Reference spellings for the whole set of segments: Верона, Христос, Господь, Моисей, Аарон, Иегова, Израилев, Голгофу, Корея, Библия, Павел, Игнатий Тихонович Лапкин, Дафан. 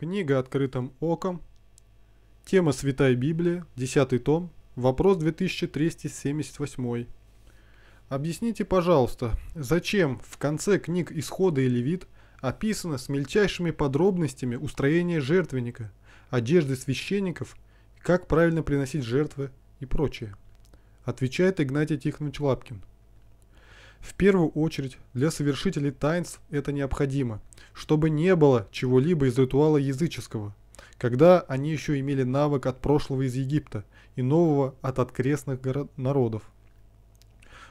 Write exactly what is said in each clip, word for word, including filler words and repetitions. Книга «Открытым оком». Тема «Святая Библия», десятый том, вопрос две тысячи триста семьдесят восемь. Объясните, пожалуйста, зачем в конце книг «Исхода» и «Левит» описано с мельчайшими подробностями устроение жертвенника, одежды священников, как правильно приносить жертвы и прочее? Отвечает Игнатий Тихонович Лапкин. В первую очередь для совершителей таинств это необходимо, чтобы не было чего-либо из ритуала языческого, когда они еще имели навык от прошлого из Египта и нового от открестных народов.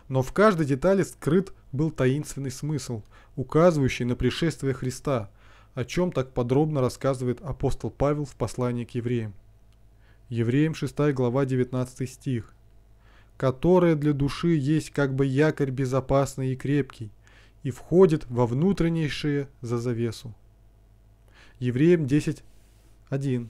Но в каждой детали скрыт был таинственный смысл, указывающий на пришествие Христа, о чем так подробно рассказывает апостол Павел в послании к евреям. Евреям шестая глава девятнадцатый стих. «Которая для души есть как бы якорь безопасный и крепкий, и входит во внутреннейшее за завесу». Евреям десять один.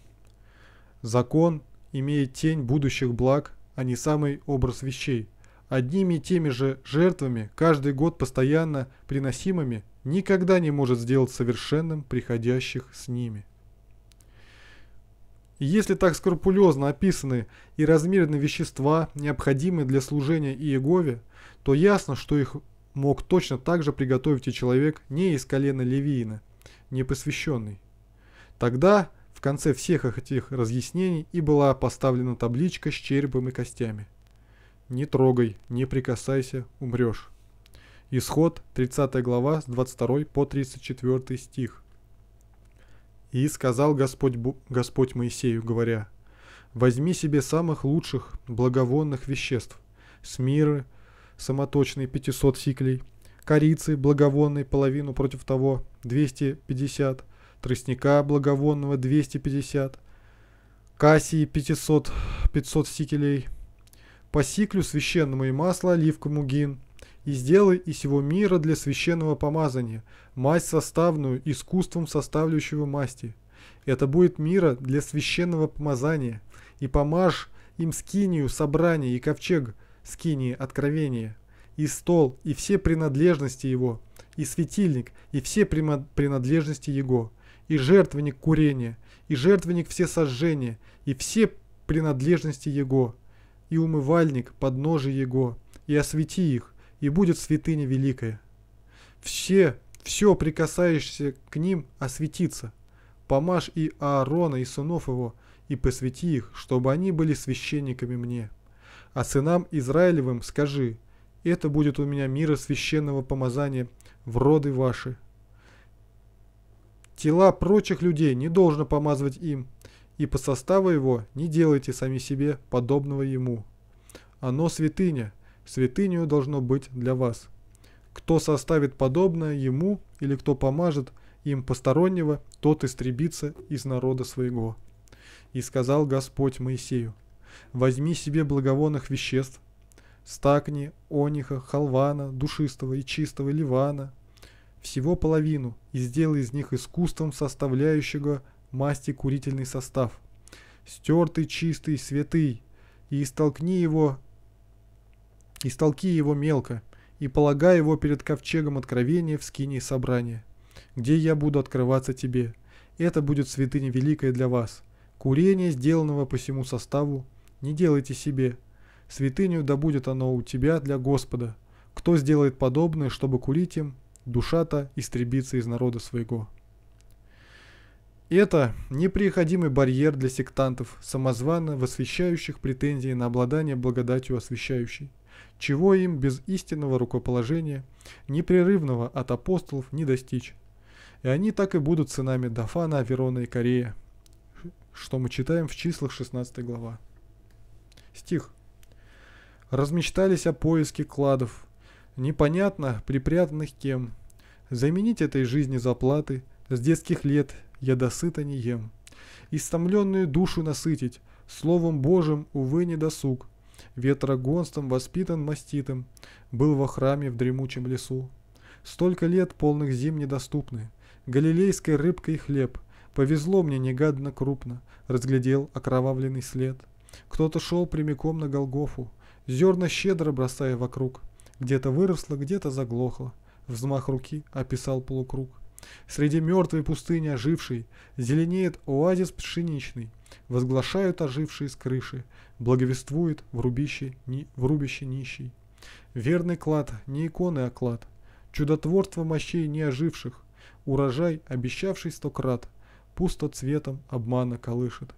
«Закон имеет тень будущих благ, а не самый образ вещей. Одними и теми же жертвами, каждый год постоянно приносимыми, никогда не может сделать совершенным приходящих с ними». И если так скрупулезно описаны и размерены вещества, необходимые для служения Иегове, то ясно, что их мог точно так же приготовить и человек не из колена Левиина, непосвященный. Тогда в конце всех этих разъяснений и была поставлена табличка с черепом и костями. «Не трогай, не прикасайся, умрешь». Исход тридцатая глава с двадцать второго по тридцать четвёртый стих. «И сказал Господь, Бо... Господь Моисею, говоря: возьми себе самых лучших благовонных веществ, смиры самоточные пятьсот сиклей, корицы благовонной половину против того двести пятьдесят, тростника благовонного двести пятьдесят, кассии пятьсот сикелей, по сиклю священному и масло оливковому гин. И сделай из всего мира для священного помазания масть составную искусством составляющего масти. Это будет мира для священного помазания. И помажь им скинию собрания и ковчег скинии откровения, и стол, и все принадлежности его, и светильник, и все принадлежности его, и жертвенник курения, и жертвенник всесожжения, и все принадлежности его, и умывальник подножия его, и освети их, и будет святыня великая. Все, все прикасаешься к ним осветится. Помажь и Аарона, и сынов его, и посвяти их, чтобы они были священниками мне. А сынам Израилевым скажи: это будет у меня мира священного помазания в роды ваши. Тела прочих людей не должно помазывать им, и по составу его не делайте сами себе подобного ему. Оно святыня, святыню должно быть для вас. Кто составит подобное ему, или кто помажет им постороннего, тот истребится из народа своего. И сказал Господь Моисею: возьми себе благовонных веществ, стакни, ониха, халвана, душистого и чистого ливана, всего половину, и сделай из них искусством составляющего масти курительный состав, стертый, чистый, святый, и истолкни его Истолки его мелко, и полагай его перед ковчегом откровения в скинии собрания, где я буду открываться тебе. Это будет святыня великая для вас. Курение, сделанного по всему составу, не делайте себе. Святыню да будет оно у тебя для Господа. Кто сделает подобное, чтобы курить им, душа-то истребится из народа своего». Это непреходимый барьер для сектантов, самозванно восхищающих претензии на обладание благодатью освящающей, чего им без истинного рукоположения, непрерывного от апостолов, не достичь. И они так и будут сынами Дафана, Верона и Корея, что мы читаем в числах шестнадцатая глава. Стих. «Размечтались о поиске кладов, непонятно припрятанных кем. Заменить этой жизни заплаты, с детских лет я досыта не ем. Истомленную душу насытить, словом Божьим, увы, не досуг. Ветрогонством воспитан маститом, был во храме в дремучем лесу. Столько лет полных зим недоступны, галилейской рыбкой хлеб, повезло мне негадно крупно, разглядел окровавленный след. Кто-то шел прямиком на Голгофу, зерна щедро бросая вокруг, где-то выросло, где-то заглохло, взмах руки описал полукруг. Среди мертвой пустыни ожившей зеленеет оазис пшеничный, возглашают ожившие с крыши, благовествует в рубище, ни, в рубище нищий. Верный клад, не иконы, а клад, чудотворство мощей не оживших, урожай, обещавший сто крат, пусто цветом обмана колышет.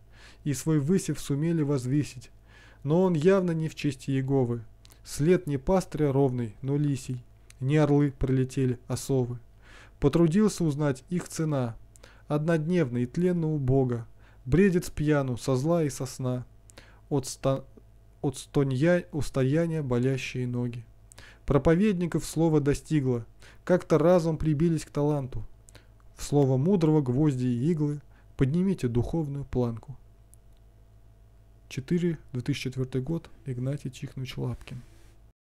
И свой высев сумели возвесить, но он явно не в чести Иеговы. След не пастыря ровный, но лисий, не орлы пролетели, а совы. Потрудился узнать их цена, однодневно и тленно убога, бредец пьяну со зла и со сна, от, ста... от стонья... устояния болящие ноги. Проповедников слово достигло, как-то разом прибились к таланту. В слово мудрого гвозди и иглы, поднимите духовную планку. четвёртый, две тысячи четвёртый год, Игнатий Тихонович Лапкин.